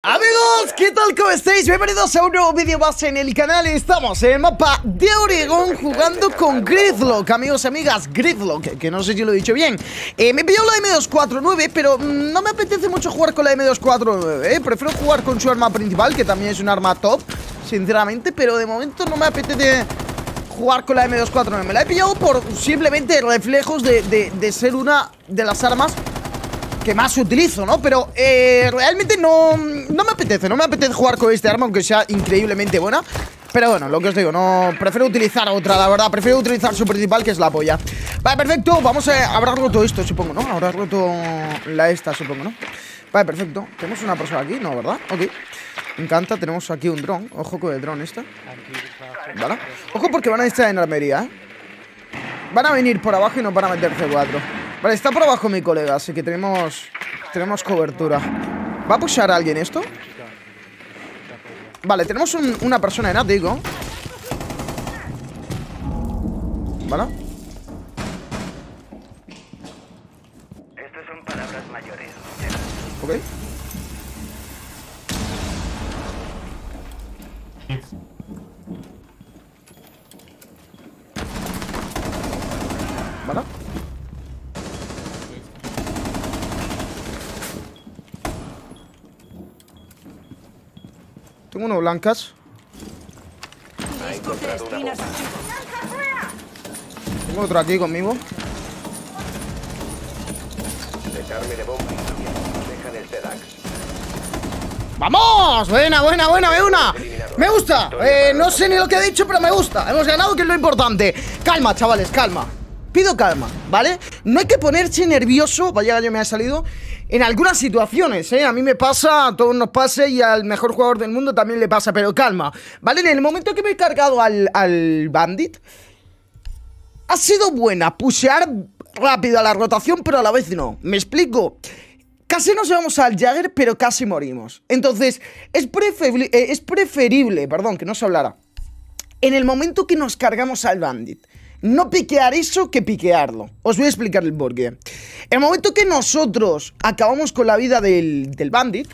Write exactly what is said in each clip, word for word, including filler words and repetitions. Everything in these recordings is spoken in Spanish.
Amigos, ¿qué tal? ¿Cómo estáis? Bienvenidos a un nuevo vídeo más en el canal. Estamos en el mapa de Oregón jugando con Gridlock, amigos y amigas. Gridlock, que no sé si lo he dicho bien. eh, Me pilló la M dos cuarenta y nueve, pero mmm, no me apetece mucho jugar con la M dos cuarenta y nueve, eh. Prefiero jugar con su arma principal, que también es un arma top, sinceramente. Pero de momento no me apetece jugar con la M dos cuarenta y nueve. Me la he pillado por simplemente reflejos de, de, de ser una de las armas que más utilizo, ¿no? Pero eh, realmente no, no me apetece, no me apetece jugar con este arma, aunque sea increíblemente buena. Pero bueno, lo que os digo, no prefiero utilizar otra, la verdad, prefiero utilizar su principal, que es la polla. Vale, perfecto, vamos a haber roto esto, supongo, ¿no? Habrá roto la esta, supongo, ¿no? Vale, perfecto, tenemos una persona aquí, ¿no? ¿Verdad? Ok, me encanta, tenemos aquí un dron, ojo con el dron este. Vale, ojo porque van a estar en armería, ¿eh? Van a venir por abajo y nos van a meter C cuatro. Vale, está por abajo mi colega, así que tenemos tenemos cobertura. ¿Va a pushar a alguien esto? Vale, tenemos un, una persona en ático. Vale. Estas son palabras mayores. Ok. Vale. Tengo uno blancas. Tengo otro aquí conmigo. ¡Vamos! Buena, buena, buena, me una. Me gusta. Eh, no sé ni lo que he dicho, pero me gusta. Hemos ganado, que es lo importante. Calma, chavales, calma. Pido calma, ¿vale? No hay que ponerse nervioso. Vaya gallo me ha salido. En algunas situaciones, ¿eh? A mí me pasa, a todos nos pasa, y al mejor jugador del mundo también le pasa, pero calma, ¿vale? En el momento que me he cargado al, al Bandit, ha sido buena pushear rápido a la rotación, pero a la vez no, ¿me explico? Casi nos llevamos al Jäger, pero casi morimos. Entonces, es preferible, eh, es preferible, perdón, que no se hablara, en el momento que nos cargamos al Bandit, no piquear eso que piquearlo. Os voy a explicar el porqué. El momento que nosotros acabamos con la vida del, del Bandit,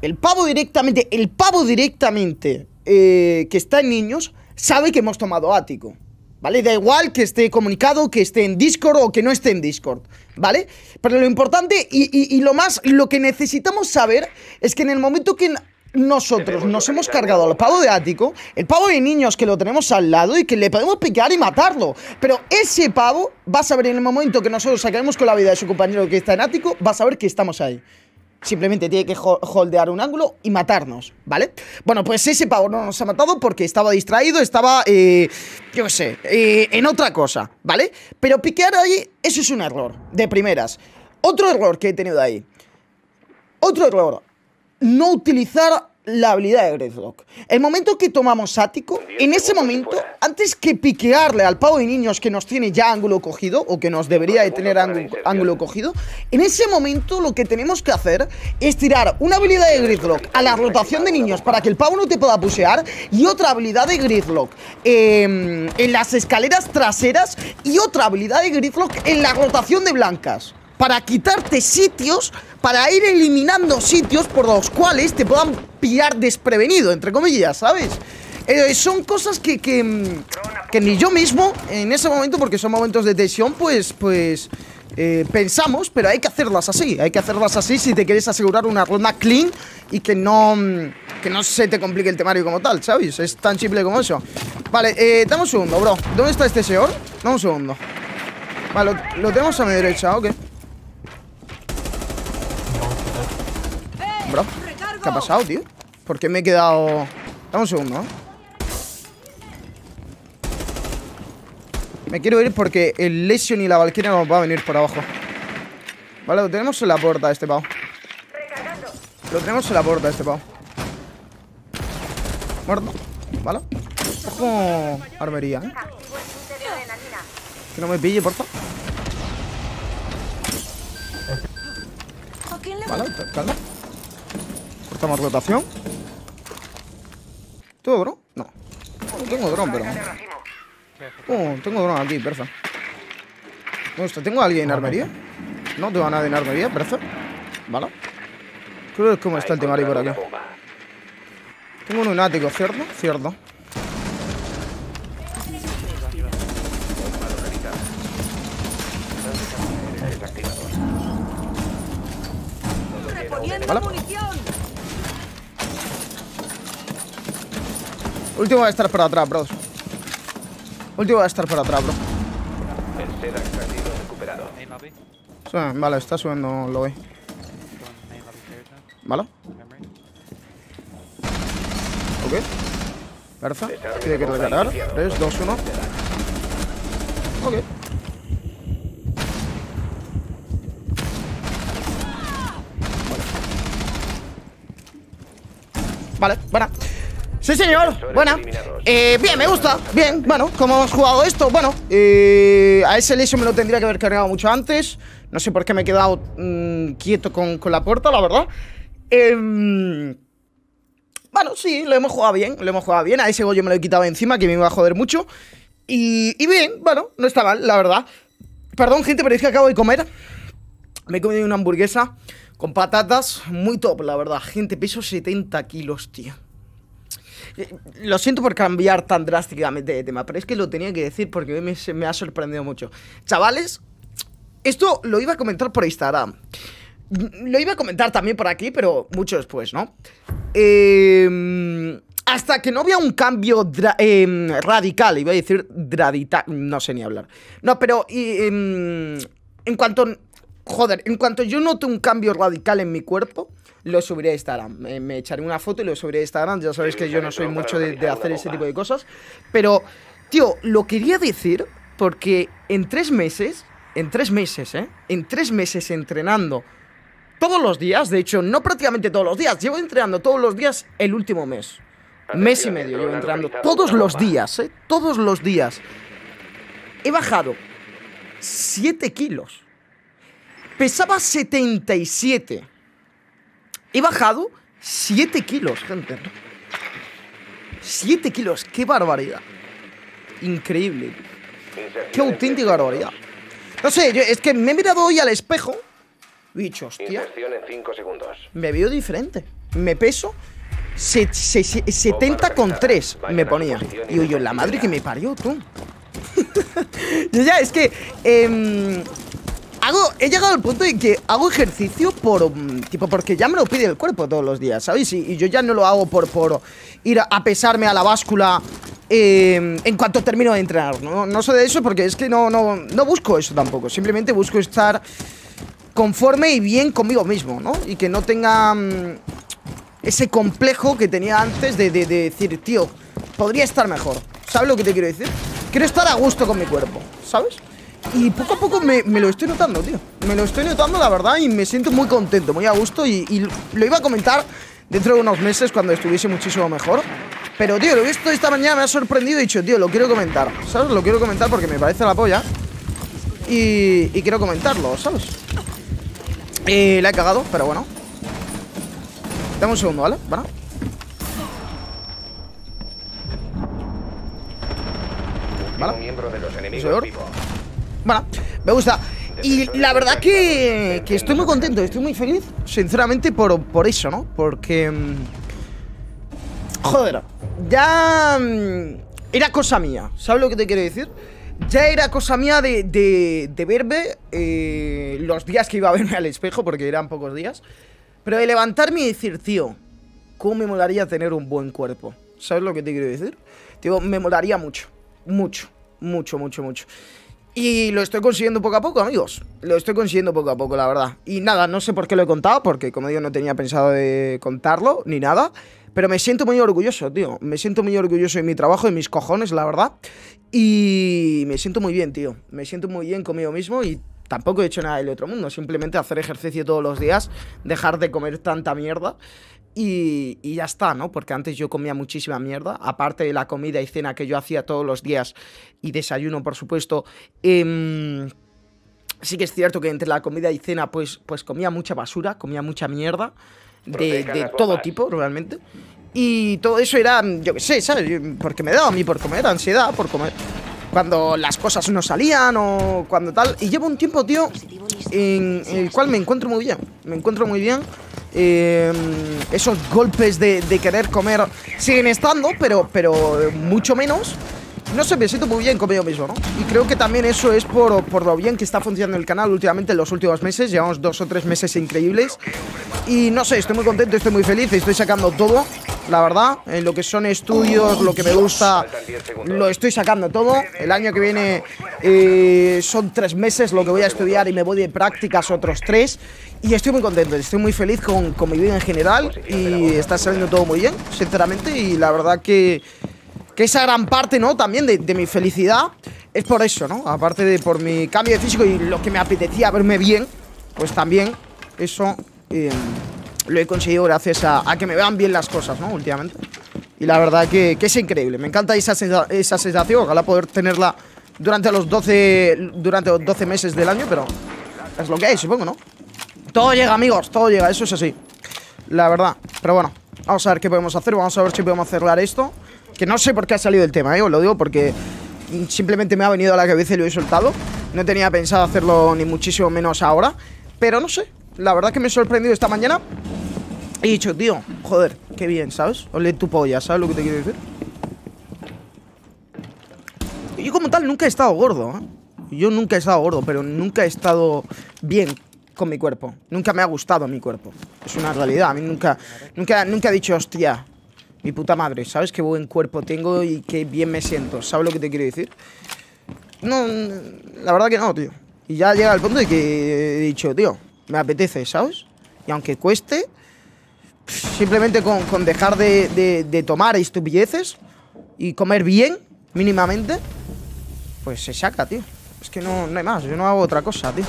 el pavo directamente, el pavo directamente eh, que está en niños, sabe que hemos tomado ático, ¿vale? Da igual que esté comunicado, que esté en Discord o que no esté en Discord, ¿vale? Pero lo importante y, y, y lo más, lo que necesitamos saber es que en el momento que nosotros nos hemos cargado al pavo de ático, el pavo de niños que lo tenemos al lado y que le podemos picar y matarlo, pero ese pavo va a saber en el momento que nosotros sacaremos con la vida de su compañero que está en ático, va a saber que estamos ahí. Simplemente tiene que holdear un ángulo y matarnos, ¿vale? Bueno, pues ese pavo no nos ha matado porque estaba distraído, estaba, eh, yo qué sé, eh, en otra cosa, ¿vale? Pero piquear ahí, eso es un error, de primeras. Otro error que he tenido ahí, otro error, no utilizar la habilidad de Gridlock. El momento que tomamos ático, en ese momento, antes que piquearle al pavo de niños que nos tiene ya ángulo cogido, o que nos debería de tener ángulo cogido, en ese momento lo que tenemos que hacer es tirar una habilidad de Gridlock a la rotación de niños para que el pavo no te pueda pusear, y otra habilidad de Gridlock eh, en las escaleras traseras, y otra habilidad de Gridlock en la rotación de blancas, para quitarte sitios, para ir eliminando sitios por los cuales te puedan pillar desprevenido, entre comillas, ¿sabes? Eh, son cosas que, que, que ni yo mismo, en ese momento, porque son momentos de tensión, pues, pues eh, pensamos, pero hay que hacerlas así, hay que hacerlas así si te quieres asegurar una ronda clean y que no, que no se te complique el temario como tal, ¿sabes? Es tan simple como eso. Vale, eh, dame un segundo, bro. ¿Dónde está este señor? Dame un segundo. Vale, lo, lo tenemos a mi derecha, ok. Bro, ¿qué ha pasado, tío? ¿Por qué me he quedado...? Dame un segundo, ¿eh? Me quiero ir porque el Lesion y la Valkyria nos va a venir por abajo. Vale, lo tenemos en la puerta este pavo. Lo tenemos en la puerta este pavo. Muerto. Vale. Ojo, armería, ¿eh? Que no me pille, por favor. Vale, calma. Cortamos rotación. ¿Tengo dron? No. No tengo dron, pero... Oh, tengo dron aquí, perfecto. ¿Tengo alguien en armería? No tengo a nadie en armería, perfecto. Vale. Creo que como está el temari por acá. Tengo un lunático, ¿cierto? Cierto. ¿Vale? Último va a estar por atrás, bros. Último va a estar por atrás, bro. Sube, vale, está subiendo, lo ve. ¿Vale? Ok. Berza. Tiene que recargar. tres, dos, uno. Ok. Vale, buena. Sí, señor, buena. Eh, bien, me gusta. Bien, bueno, ¿cómo hemos jugado esto? Bueno, eh, a ese Lesion me lo tendría que haber cargado mucho antes. No sé por qué me he quedado mmm, quieto con, con la puerta, la verdad. Eh, bueno, sí, lo hemos jugado bien. Lo hemos jugado bien. A ese Goyo me lo he quitado encima, que me iba a joder mucho. Y, y bien, bueno, no está mal, la verdad. Perdón, gente, pero es que acabo de comer. Me he comido una hamburguesa con patatas. Muy top, la verdad. Gente, peso setenta kilos, tío. Lo siento por cambiar tan drásticamente de tema, pero es que lo tenía que decir porque me, me ha sorprendido mucho. Chavales, esto lo iba a comentar por Instagram. Lo iba a comentar también por aquí, pero mucho después, ¿no? Eh, hasta que no vea un cambio eh, radical, iba a decir radical, no sé ni hablar. No, pero eh, en cuanto... Joder, en cuanto yo note un cambio radical en mi cuerpo, lo subiré a Instagram. Me, me echaré una foto y lo subiré a Instagram. Ya sabéis que yo no soy mucho de, de hacer ese tipo de cosas. Pero, tío, lo quería decir porque en tres meses, en tres meses, ¿eh? En tres meses entrenando todos los días, de hecho, no prácticamente todos los días, llevo entrenando todos los días el último mes. Mes y medio llevo entrenando todos los días, ¿eh? Todos los días. He bajado siete kilos. Pesaba setenta y siete. He bajado siete kilos, gente. siete kilos, qué barbaridad. Increíble. Qué auténtica barbaridad. No sé, yo, es que me he mirado hoy al espejo. Bicho, hostia. Me veo diferente. Me peso setenta con tres, me ponía. Y yo, la madre que me parió, tú. Yo ya, es que... Eh, Hago, he llegado al punto de que hago ejercicio por tipo porque ya me lo pide el cuerpo todos los días, ¿sabéis? Y, y yo ya no lo hago por, por ir a, a pesarme a la báscula eh, en cuanto termino de entrenar. No, no soy de eso porque es que no, no, no busco eso tampoco. Simplemente busco estar conforme y bien conmigo mismo, ¿no? Y que no tenga um, ese complejo que tenía antes de, de, de decir, tío, podría estar mejor. ¿Sabes lo que te quiero decir? Quiero estar a gusto con mi cuerpo, ¿sabes? Y poco a poco me, me lo estoy notando, tío. Me lo estoy notando, la verdad, y me siento muy contento, muy a gusto. Y, y lo iba a comentar dentro de unos meses cuando estuviese muchísimo mejor. Pero, tío, lo he visto esta mañana, me ha sorprendido y he dicho, tío, lo quiero comentar, ¿sabes? Lo quiero comentar porque me parece la polla. Y, y quiero comentarlo, ¿sabes? Eh, la he cagado, pero bueno. Dame un segundo, ¿vale? ¿Vale? ¿Vale? Miembro de los enemigos vivo. Bueno, me gusta. Y la verdad que, que estoy muy contento, estoy muy feliz, sinceramente, por, por eso, ¿no? Porque... Joder, ya... Era cosa mía, ¿sabes lo que te quiero decir? Ya era cosa mía de, de, de verme eh, los días que iba a verme al espejo, porque eran pocos días. Pero de levantarme y decir, tío, ¿cómo me molaría tener un buen cuerpo? ¿Sabes lo que te quiero decir? Tío, me molaría mucho, mucho, mucho, mucho, mucho. Y lo estoy consiguiendo poco a poco, amigos. Lo estoy consiguiendo poco a poco, la verdad. Y nada, no sé por qué lo he contado, porque como digo, no tenía pensado de contarlo, ni nada. Pero me siento muy orgulloso, tío. Me siento muy orgulloso de mi trabajo, de mis cojones, la verdad. Y me siento muy bien, tío. Me siento muy bien conmigo mismo y tampoco he hecho nada del otro mundo. Simplemente hacer ejercicio todos los días, dejar de comer tanta mierda. Y, y ya está, ¿no? Porque antes yo comía muchísima mierda. Aparte de la comida y cena que yo hacía todos los días. Y desayuno, por supuesto. eh, Sí que es cierto que entre la comida y cena Pues, pues comía mucha basura, comía mucha mierda De, de todo tipo, realmente. Y todo eso era, yo qué sé, ¿sabes? Porque me daba a mí por comer, ansiedad por comer. cuando las cosas no salían o cuando tal. Y llevo un tiempo, tío, en el cual me encuentro muy bien. Me encuentro muy bien. Eh, esos golpes de, de querer comer siguen estando, pero, pero mucho menos. No sé, me siento muy bien conmigo mismo, ¿no? Y creo que también eso es por, por lo bien que está funcionando el canal últimamente en los últimos meses. Llevamos dos o tres meses increíbles. Y no sé, estoy muy contento, estoy muy feliz, estoy sacando todo, la verdad. En lo que son estudios, lo que me gusta, lo estoy sacando todo. El año que viene eh, son tres meses lo que voy a estudiar y me voy de prácticas otros tres. Y estoy muy contento, estoy muy feliz con, con mi vida en general. Y está saliendo todo muy bien, sinceramente. Y la verdad que... que esa gran parte, ¿no?, también de, de mi felicidad es por eso, ¿no? Aparte de por mi cambio de físico y lo que me apetecía verme bien, pues también eso eh, lo he conseguido gracias a, a que me vean bien las cosas, ¿no?, últimamente. Y la verdad que, que es increíble. Me encanta esa, sensa, esa sensación. Ojalá poder tenerla durante los, doce, durante los doce meses del año, pero es lo que hay, supongo, ¿no? Todo llega, amigos, todo llega. Eso es así, la verdad. Pero bueno, vamos a ver qué podemos hacer. Vamos a ver si podemos cerrar esto. Que no sé por qué ha salido el tema, ¿eh? Os lo digo porque simplemente me ha venido a la cabeza y lo he soltado. No tenía pensado hacerlo ni muchísimo menos ahora. Pero no sé, la verdad es que me he sorprendido esta mañana. He dicho, tío, joder, qué bien, ¿sabes? Olé tu polla, ¿sabes lo que te quiero decir? Yo como tal nunca he estado gordo, ¿eh? Yo nunca he estado gordo, pero nunca he estado bien con mi cuerpo. Nunca me ha gustado mi cuerpo. Es una realidad, a mí nunca, nunca, nunca he dicho, hostia... mi puta madre, ¿sabes? Qué buen cuerpo tengo y qué bien me siento. ¿Sabes lo que te quiero decir? No, la verdad que no, tío. Y ya llega el punto de que he dicho, tío, me apetece, ¿sabes? Y aunque cueste, simplemente con, con dejar de, de, de tomar estupideces y comer bien, mínimamente, pues se saca, tío. Es que no, no hay más, yo no hago otra cosa, tío.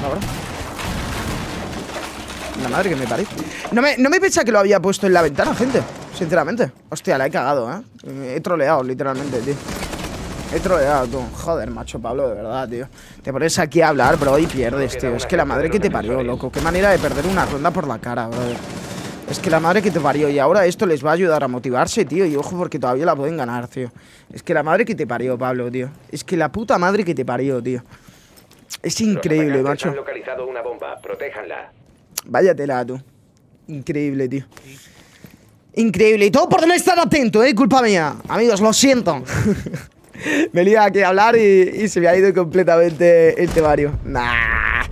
La verdad. La madre que me parece. No me, no me pensaba que lo había puesto en la ventana, gente. Sinceramente. Hostia, la he cagado, ¿eh? He troleado, literalmente, tío. He troleado, tú. Joder, macho, Pablo, de verdad, tío. Te pones aquí a hablar, bro, y pierdes, tío. Es que la madre que te parió, loco. Qué manera de perder una ronda por la cara, bro. Es que la madre que te parió. Y ahora esto les va a ayudar a motivarse, tío. Y ojo, porque todavía la pueden ganar, tío. Es que la madre que te parió, Pablo, tío. Es que la puta madre que te parió, tío. Es increíble, macho. Han localizado una bomba. Protéjanla. Váyatela, tú. Increíble, tío. Increíble. Y todo por no estar atento, ¿eh? Culpa mía. Amigos, lo siento. Me iba aquí a hablar y, y se me ha ido completamente el temario. Nah.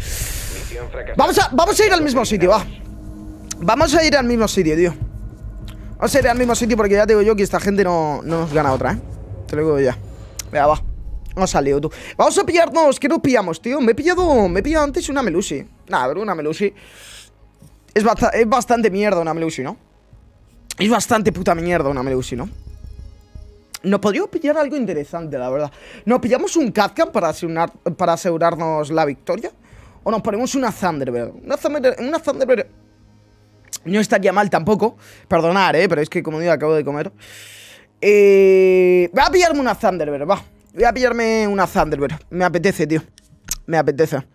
Vamos a, vamos a ir al mismo sitio, va. Vamos a ir al mismo sitio, tío. Vamos a ir al mismo sitio porque ya te digo yo que esta gente no, no nos gana otra, ¿eh? Te lo digo ya. Venga, va. No ha salido, tú. Vamos a pillarnos. ¿Qué nos pillamos, tío? Me he pillado, me he pillado antes una Melusi. Nah, pero una Melusi es, bast es bastante mierda una Melusi, ¿no? Es bastante puta mierda una Melusi, ¿no? Nos podríamos pillar algo interesante, la verdad. Nos pillamos un Katkan para, asegurar, para asegurarnos la victoria. O nos ponemos una Thunderbird. Una Thunderbird, una Thunderbird no estaría mal tampoco. Perdonad, eh, pero es que como digo, acabo de comer. Eh, voy a pillarme una Thunderbird, va. Voy a pillarme una Thunderbird. Me apetece, tío. Me apetece.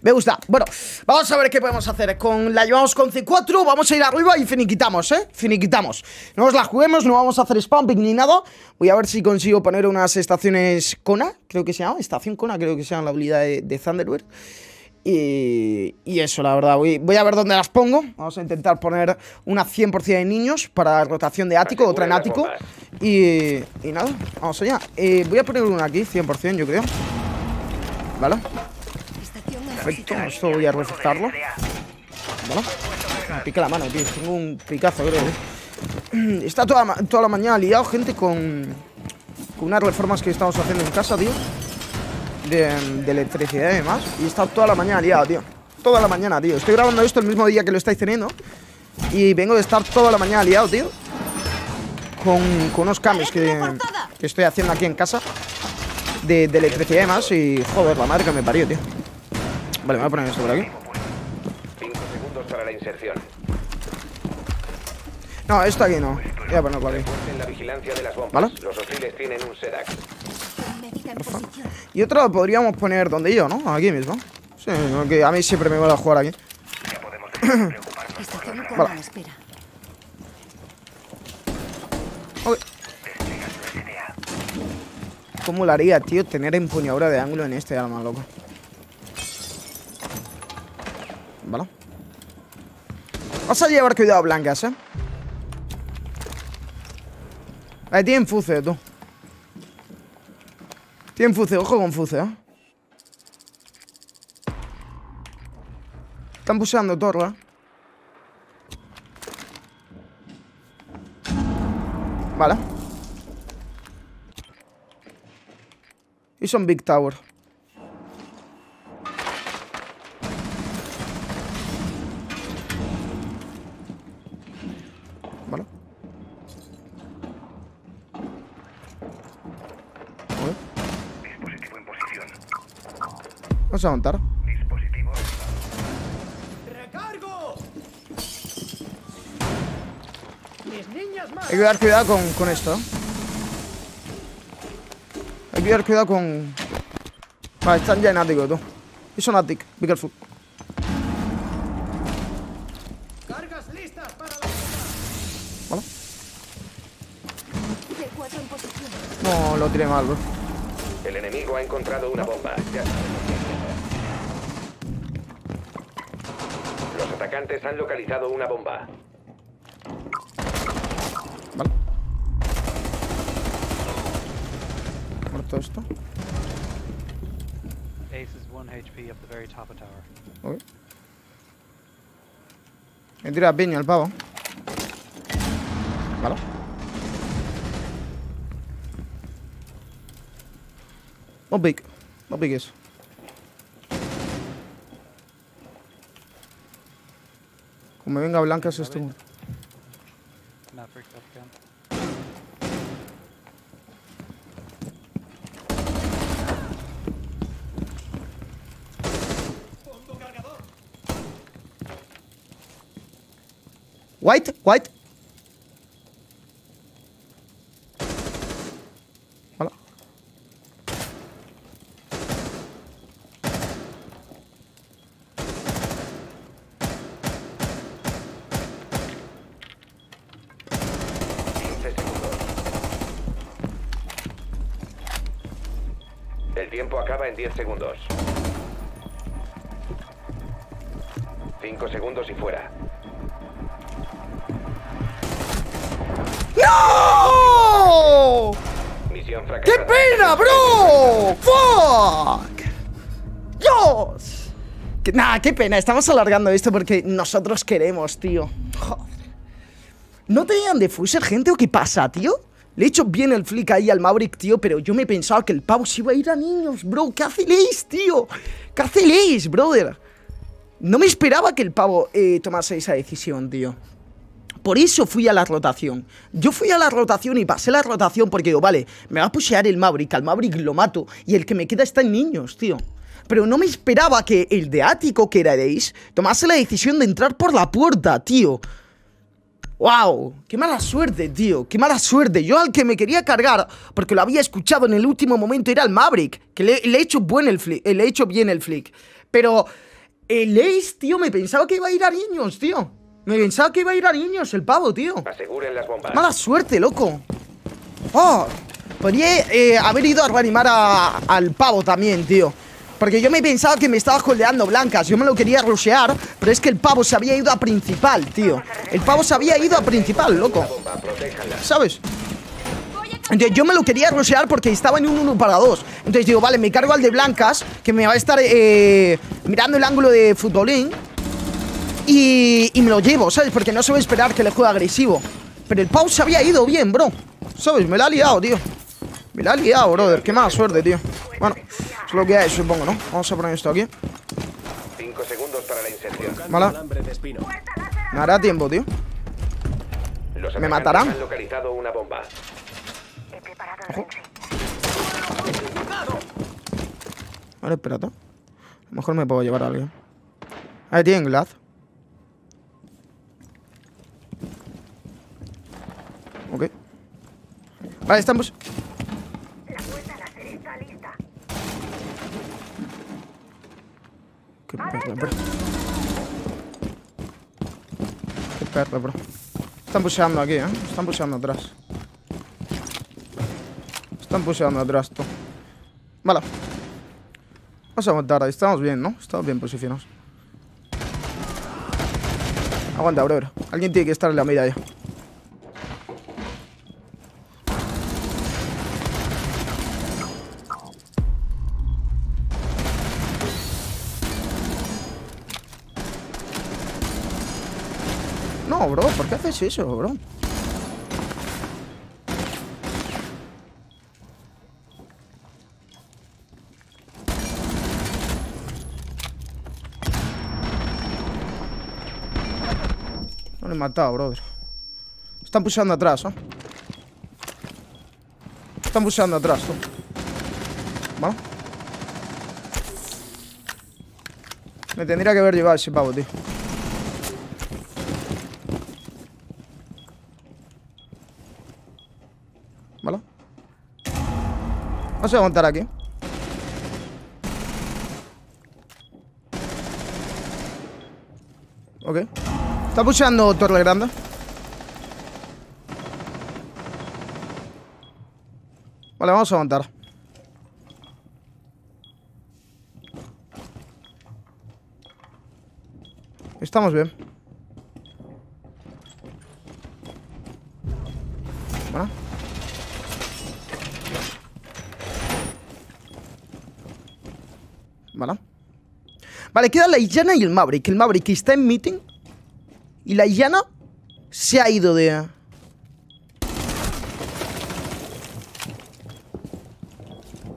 Me gusta. Bueno, vamos a ver qué podemos hacer. Con la llevamos con C cuatro. Vamos a ir arriba y finiquitamos, ¿eh? Finiquitamos. No nos la juguemos, no vamos a hacer spamming ni nada. Voy a ver si consigo poner unas estaciones Kona. Creo que se llama. Estación Kona, creo que se llama la habilidad de, de Thunderbird. Y, y eso, la verdad. Voy, voy a ver dónde las pongo. Vamos a intentar poner una cien por cien de niños para rotación de ático, otra en ático. Y, y nada, vamos allá. Eh, voy a poner una aquí, cien por cien, yo creo. Vale. Perfecto, esto voy a reforzarlo. Vale. Me pica la mano, tío. Tengo un picazo, creo, tío. Está toda, toda la mañana liado, gente, con, con unas reformas que estamos haciendo en casa, tío. De, de electricidad y demás. Y he estado toda la mañana liado, tío. Toda la mañana, tío. Estoy grabando esto el mismo día que lo estáis teniendo. Y vengo de estar toda la mañana liado, tío. Con, con unos cambios que, que estoy haciendo aquí en casa. De, de electricidad y demás. Y joder, la madre que me parió, tío. Vale, me voy a poner esto por aquí. cinco segundos para la inserción. No, esto aquí no. Voy a ponerlo aquí. ¿Vale? Los hostiles tienen un sedac. Y otro lo podríamos poner donde yo, ¿no? Aquí mismo. Sí, okay. A mí siempre me mola jugar aquí. Vale. Okay. ¿Cómo lo haría, tío? Tener empuñadura de ángulo en este arma, loco. Vale. Vas a llevar cuidado blancas, eh. Ahí tienen Fuze, tú. Tienen Fuze, ojo con Fuze, eh. Están puseando torre. Vale. Y son Big Tower. Vale. Dispositivo en posición. Vamos a montar. Dispositivo. ¡Recargo! Mis niñas más. Hay que dar cuidado con, con esto. Hay que tener cuidado con... Vale, están ya en ático, tú. Y son ático, be careful. Cargas listas para la... Vale. No, lo tiré mal, bro. El enemigo ha encontrado una bomba. Ya sabes. Los atacantes han localizado una bomba. Esto. Okay. Me tira piña el pavo. Vale. No piques. No piques. Como venga blanca es esto. Maverick, Katkan. White, white. Hola. El tiempo acaba en diez segundos. cinco segundos y fuera. ¡No! Misión fracasada. ¡Qué pena, bro! ¡Fuck! ¡Dios! Que, nah, qué pena. Estamos alargando esto porque nosotros queremos, tío. Joder. ¿No tenían defuser, gente? ¿O qué pasa, tío? Le he hecho bien el flick ahí al Maverick, tío, pero yo me pensaba que el pavo se iba a ir a niños, bro. ¿Qué hacéis, tío? ¿Qué hacéis, brother? No me esperaba que el pavo eh, tomase esa decisión, tío. Por eso fui a la rotación. Yo fui a la rotación y pasé la rotación porque digo, vale, me va a pushear el Maverick, al Maverick lo mato y el que me queda está en niños, tío. Pero no me esperaba que el de ático, que era de Ace, tomase la decisión de entrar por la puerta, tío. ¡Wow! ¡Qué mala suerte, tío! ¡Qué mala suerte! Yo al que me quería cargar, porque lo había escuchado en el último momento, era el Maverick, que le, le he hecho buen el flick, eh, le he hecho bien el flick. Pero el Ace, tío, me pensaba que iba a ir a niños, tío. Me pensaba que iba a ir a niños el pavo, tío. Aseguren las bombas. Mala suerte, loco. Oh, podría eh, haber ido a reanimar a, al pavo también, tío. Porque yo me pensaba que me estaba holdeando blancas. Yo me lo quería rushear, pero es que el pavo se había ido a principal, tío. El pavo se había ido a principal, loco. ¿Sabes? Entonces yo me lo quería rushear porque estaba en un uno para dos. Entonces digo, vale, me cargo al de blancas, que me va a estar eh, mirando el ángulo de futbolín. Y, y me lo llevo, ¿sabes? Porque no se va a esperar que le juegue agresivo. Pero el Pau se había ido bien, bro. ¿Sabes? Me la ha liado, tío. Me la ha liado, brother. Qué mala suerte, tío. Bueno, es lo que hay, supongo, ¿no? Vamos a poner esto aquí. cinco segundos para la inserción. Vale. Me hará tiempo, tío. Me matarán. Ojo. Vale, espérate. A lo mejor me puedo llevar a alguien. Ahí tienen Glaz. Ok. Vale, estamos. La puerta láser está lista. Qué perra, bro. Qué perra, bro. Están puseando aquí, eh. Están puseando atrás. Están puseando atrás, tú. Mala. Vamos a aguantar, ahí estamos bien, ¿no? Estamos bien posicionados. Aguanta, bro, bro. Alguien tiene que estar en la mira ya. No, bro, ¿por qué haces eso, bro? No le he matado, brother. Están pushando atrás, ¿eh? Están pushando atrás, ¿eh? ¿Vale? Me tendría que haber llevado ese pavo, tío. ¿Vale? Vamos a aguantar aquí. Ok. Está pushando torre grande. Vale, vamos a aguantar. Estamos bien. Bueno. Vale. Vale, queda la Iana y el Maverick. El Maverick está en meeting. Y la Iana se ha ido de...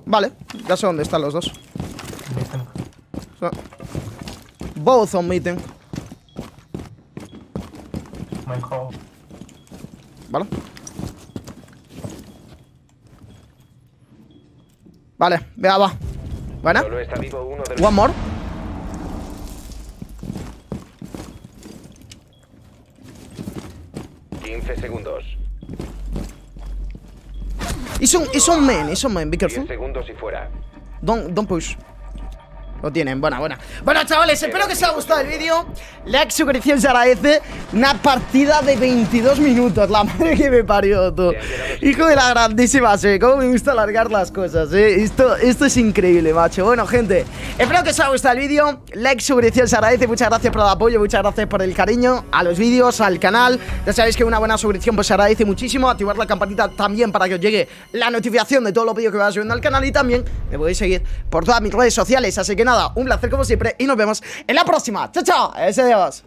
Vale, ya sé dónde están los dos. Both on meeting. Vale. Vale, vea, va. Bueno. One more. quince segundos. It's on, it's on man, it's on man, be careful. diez segundos y fuera. Don't, don't push. Lo tienen, buena, buena. Bueno, chavales, espero que os haya gustado el vídeo. Like, suscripción se agradece. Una partida de veintidós minutos. La madre que me parió, tú. Hijo de la grandísima, ¿sí? Cómo me gusta alargar las cosas, ¿eh? Esto, esto es increíble, macho. Bueno, gente, espero que os haya gustado el vídeo. Like, suscripción se agradece. Muchas gracias por el apoyo. Muchas gracias por el cariño a los vídeos, al canal. Ya sabéis que una buena suscripción pues se agradece muchísimo. Activar la campanita también para que os llegue la notificación de todos los vídeos que vais subiendo al canal. Y también me podéis seguir por todas mis redes sociales. Así que nada, un placer como siempre y nos vemos en la próxima. ¡Chao, chao! ¡Adiós!